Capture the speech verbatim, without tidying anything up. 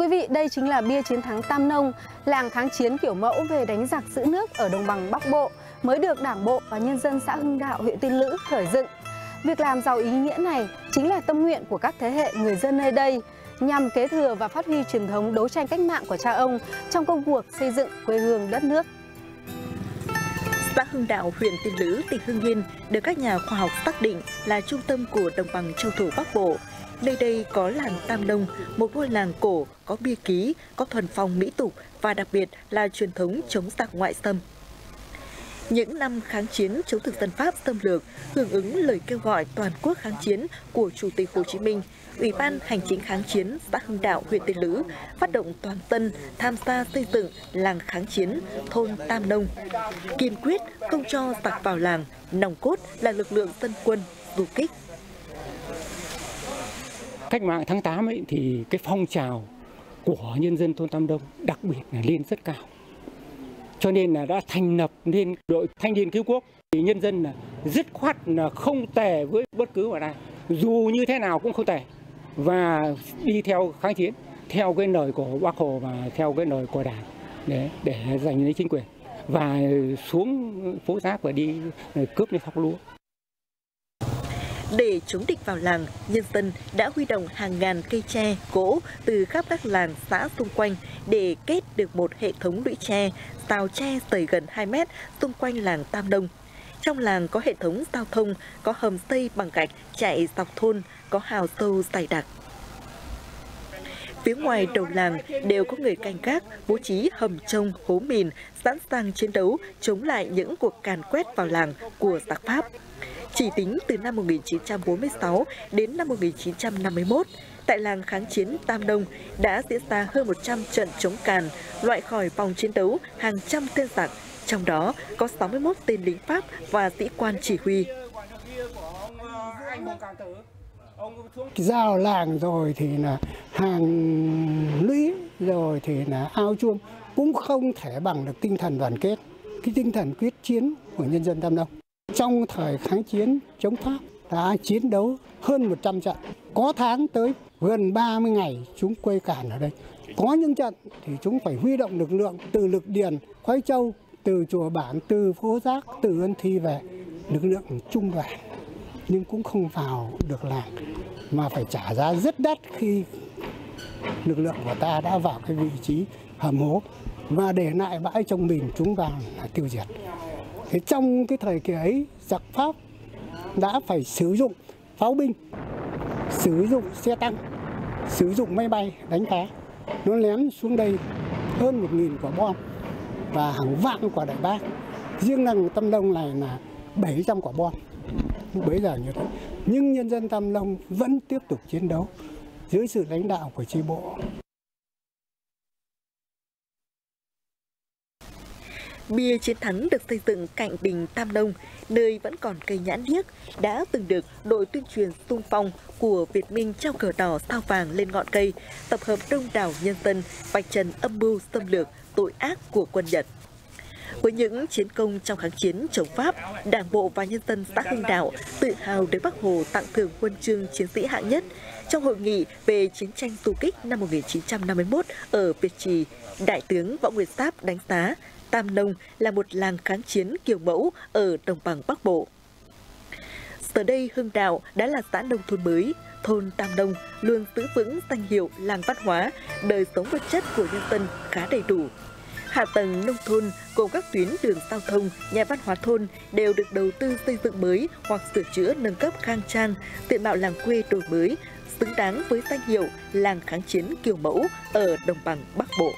quý vị, đây chính là bia chiến thắng Tam Nông, làng kháng chiến kiểu mẫu về đánh giặc giữ nước ở đồng bằng Bắc Bộ, mới được Đảng bộ và nhân dân xã Hưng Đạo, huyện Tiên Lữ khởi dựng. Việc làm giàu ý nghĩa này chính là tâm nguyện của các thế hệ người dân nơi đây, nhằm kế thừa và phát huy truyền thống đấu tranh cách mạng của cha ông trong công cuộc xây dựng quê hương đất nước. Xã Hưng Đạo, huyện Tiên Lữ, tỉnh Hưng Yên được các nhà khoa học xác định là trung tâm của đồng bằng châu thổ Bắc Bộ. Nơi đây có làng Tam Nông, một ngôi làng cổ, có bia ký, có thuần phong mỹ tục và đặc biệt là truyền thống chống giặc ngoại xâm. Những năm kháng chiến chống thực dân Pháp xâm lược, hưởng ứng lời kêu gọi toàn quốc kháng chiến của Chủ tịch Hồ Chí Minh, Ủy ban Hành chính kháng chiến xã Hưng Đạo, huyện Tiên Lữ phát động toàn dân tham gia xây dựng làng kháng chiến, thôn Tam Nông, kiên quyết không cho giặc vào làng, nòng cốt là lực lượng dân quân du kích. Cách mạng tháng tám ấy thì cái phong trào của nhân dân thôn Tam Nông đặc biệt là lên rất cao. Cho nên là đã thành lập nên đội thanh niên cứu quốc, thì nhân dân là dứt khoát là không tè với bất cứ bọn nào, dù như thế nào cũng không tè, và đi theo kháng chiến, theo cái lời của Bác Hồ và theo cái lời của Đảng để để giành lấy chính quyền, và xuống phố Giác và đi cướp lấy thóc lúa. Để chống địch vào làng, nhân dân đã huy động hàng ngàn cây tre, gỗ từ khắp các làng xã xung quanh để kết được một hệ thống lũy tre, tàu tre dày gần hai mét xung quanh làng Tam Nông. Trong làng có hệ thống giao thông, có hầm xây bằng gạch chạy dọc thôn, có hào sâu dày đặc. Phía ngoài đầu làng đều có người canh gác, bố trí hầm trông, hố mìn, sẵn sàng chiến đấu chống lại những cuộc càn quét vào làng của giặc Pháp. Chỉ tính từ năm một nghìn chín trăm bốn mươi sáu đến năm một nghìn chín trăm năm mươi mốt, tại làng kháng chiến Tam Nông đã diễn ra hơn một trăm trận chống càn, loại khỏi vòng chiến đấu hàng trăm tên giặc, trong đó có sáu mươi mốt tên lính Pháp và sĩ quan chỉ huy. Ra làng rồi thì là hàng lũy, rồi thì là ao chuông, cũng không thể bằng được tinh thần đoàn kết, cái tinh thần quyết chiến của nhân dân Tam Nông. Trong thời kháng chiến chống Pháp đã chiến đấu hơn một trăm trận, có tháng tới gần ba mươi ngày chúng quây càn ở đây. Có những trận thì chúng phải huy động lực lượng từ Lực Điền, Khoái Châu, từ Chùa Bản, từ Phố Giác, từ Ân Thi về, lực lượng trung đoàn, nhưng cũng không vào được làng, mà phải trả giá rất đắt khi lực lượng của ta đã vào cái vị trí hầm hố và để lại bãi trong mình, chúng vào là tiêu diệt. Thế trong cái thời kỳ ấy, giặc Pháp đã phải sử dụng pháo binh, sử dụng xe tăng, sử dụng máy bay đánh phá. Nó ném xuống đây hơn một nghìn quả bom và hàng vạn quả đại bác. Riêng làng Tam Nông này là bảy trăm quả bom. Lúc bấy giờ như thế. Nhưng nhân dân Tam Nông vẫn tiếp tục chiến đấu dưới sự lãnh đạo của chi bộ. Bia chiến thắng được xây dựng cạnh đình Tam Nông, nơi vẫn còn cây nhãn điếc, đã từng được đội tuyên truyền xung phong của Việt Minh treo cờ đỏ sao vàng lên ngọn cây, tập hợp đông đảo nhân dân, vạch trần âm mưu xâm lược, tội ác của quân Nhật. Với những chiến công trong kháng chiến chống Pháp, Đảng bộ và nhân dân xã Hưng Đạo tự hào được Bác Hồ tặng thưởng huân chương chiến sĩ hạng nhất trong hội nghị về chiến tranh du kích năm một nghìn chín trăm năm mươi mốt ở Việt Trì. Đại tướng Võ Nguyên Giáp đánh giá Tam Nông là một làng kháng chiến kiểu mẫu ở đồng bằng Bắc Bộ. Giờ đây Hưng Đạo đã là xã nông thôn mới, thôn Tam Nông luôn giữ vững danh hiệu làng văn hóa, đời sống vật chất của nhân dân khá đầy đủ. Hạ tầng nông thôn gồm các tuyến đường giao thông, nhà văn hóa thôn đều được đầu tư xây dựng mới hoặc sửa chữa nâng cấp khang trang, diện mạo làng quê đổi mới, xứng đáng với danh hiệu làng kháng chiến kiểu mẫu ở đồng bằng Bắc Bộ.